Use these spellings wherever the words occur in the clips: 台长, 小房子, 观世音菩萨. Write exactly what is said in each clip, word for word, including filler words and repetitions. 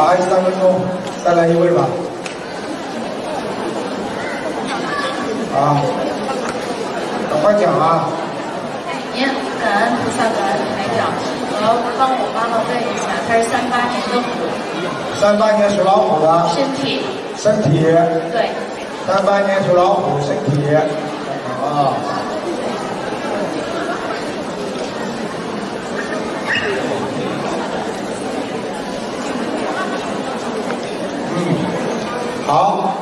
好，二十三分钟，再来一位吧。好，赶快讲啊！您感恩菩萨，感恩台长，我帮我妈妈问一下，她是三八年的虎。三八年属老虎的。身体。身体。对。三八年属老虎，身体。啊。好，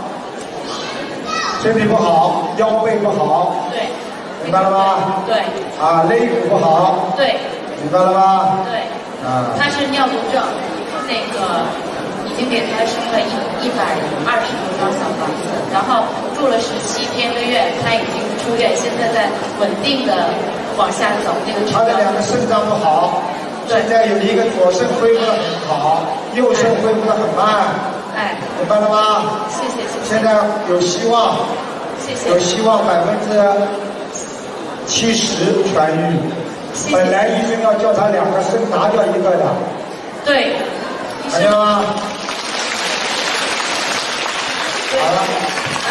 身体不好，腰背不好，对，明白了吗？对。啊，肋骨不好，对，明白了吗？对。啊。他是尿毒症，那个已经给他生了一一百二十多张小房子，然后住了十七天个月，他已经出院，现在在稳定的往下走。那个他的两个肾脏不好，现在有一个左肾恢复的很好，右肾恢复的很慢。哎，明白了吗？谢谢，谢谢。现在有希望，谢谢，有希望百分之七十痊愈。谢谢。本来医生要叫他两个肾拿掉一个的。对。看见了吗？好了。嗯，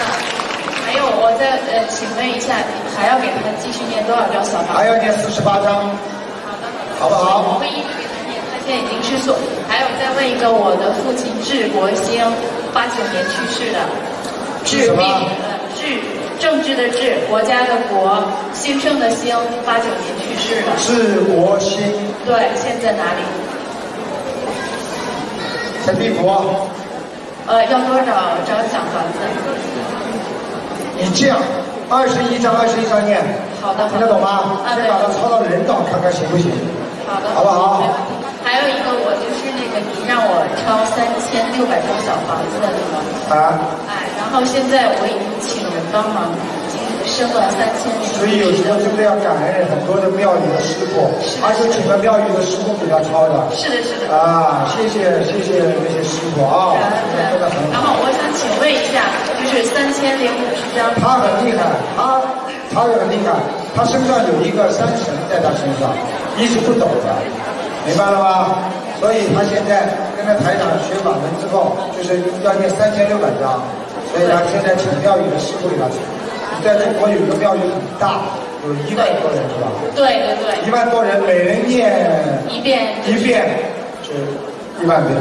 还有我再呃，请问一下，还要给他继续念多少张小房子？还要念四十八张。好的，好的。好不好？我会一直给他念，他现在已经吃素。还有再问一个，我的父亲治国兴，八九年去世的，治病呃治政治的治，国家的国，兴盛的兴，八九年去世的。治国兴。对，现在哪里？在帝国。呃，要多少张小房子？你这样，二十一张，二十一张念。好的。听得懂吗？啊，对。把它抄到人道，看看行不行？好的。好不好？没问题。还有一个我就是那个您让我抄三千六百张小房子的那个啊，哎，然后现在我已经请人帮忙，已经升了三千零。所以有时候真的要感恩很多的庙宇的师傅，而且请了庙宇的师傅给他抄的。是的，是的。啊，谢谢谢谢那些师傅啊，真的很好。然后我想请问一下，就是三千零五十张。他很厉害，他他很厉害，他身上有一个山神在他身上，一直不走的。明白了吗？所以他现在跟着台长学法门之后，就是要念三千六百张，所以他现在请庙宇的师傅给他请。在中国有一个庙宇很大，有一万多人是吧？对对对。一万多人，每人念一遍，一遍是一万遍，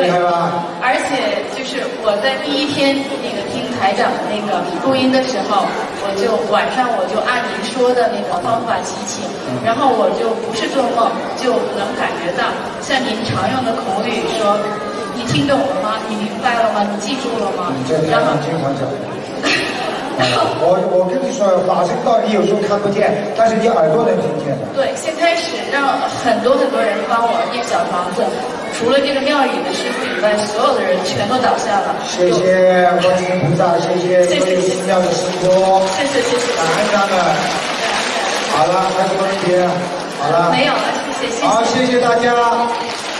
明白吧？而且就是我在第一天那个听台长那个录音的时候，我就晚上我就按您说的那个方法祈请，然后我就不是做梦就能感觉到，像您常用的口语说，你听懂了吗？你明白了吗？你记住了吗？你这台长经常讲。我我跟你说，法身道理有时候看不见，但是你耳朵能听见的。对，先开始让很多很多人帮我念小房子，除了这个庙宇的师傅以外，所有的人全都倒下了。谢谢观世音菩萨，谢谢所有寺庙的师傅，谢谢谢谢，感恩他们。好了，还有什么问题？好了，没有了，谢谢谢谢。好，谢谢大家。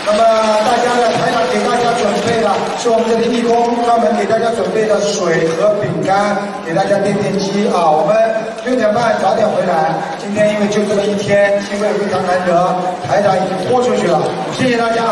那么大家呢，台长给大家准备的是我们这个义工专门给大家准备的水和饼干，给大家垫垫饥啊。我们六点半早点回来，今天因为就这么一天，机会非常难得，台长已经豁出去了，谢谢大家。